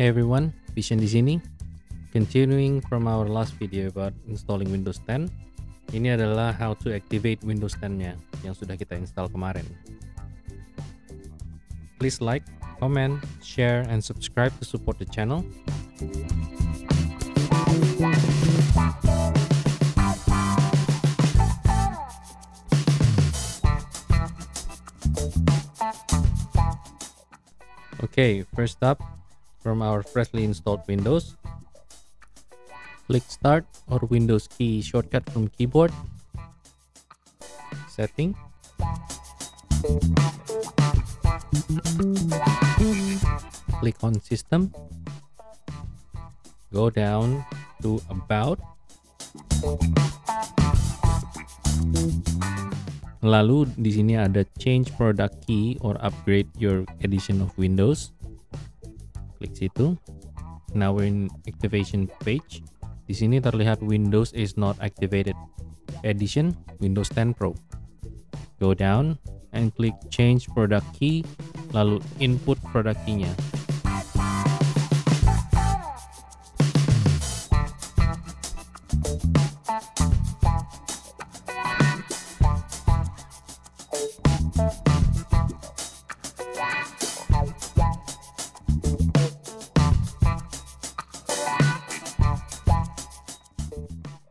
Hey everyone, Vision di sini. Continuing from our last video about installing Windows 10. Ini adalah how to activate Windows 10-nya yang sudah kita install kemarin. Please like, comment, share, and subscribe to support the channel. Okay, first up, from our freshly installed Windows, click Start or Windows key shortcut from keyboard, Setting, click on System, go down to About, lalu di sini ada Change Product Key or Upgrade Your Edition of Windows. Klik situ. Now we're in activation page. Di sini terlihat Windows is not activated. Edition Windows 10 Pro. Go down and click Change Product Key, lalu input product key-nya.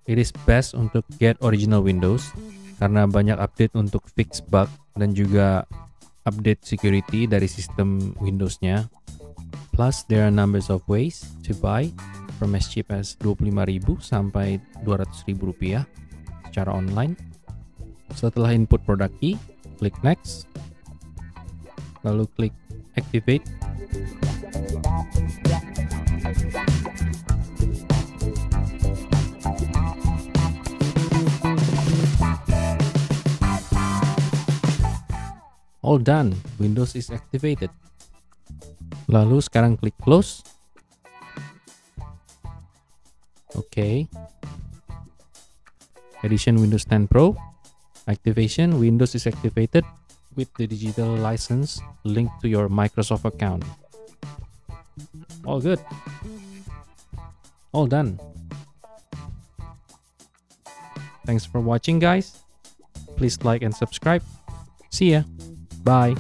It is best untuk get original Windows karena banyak update untuk fix bug dan juga update security dari sistem Windows-nya. Plus there are numbers of ways to buy from as cheap as 25.000 sampai 200.000 rupiah secara online. Setelah input product key, klik next, lalu klik activate. All done, Windows is activated. Lalu sekarang klik close. Okay. Edition Windows 10 Pro. Activation, Windows is activated with the digital license linked to your Microsoft account. All good. All done. Thanks for watching, guys. Please like and subscribe. See ya. Bye.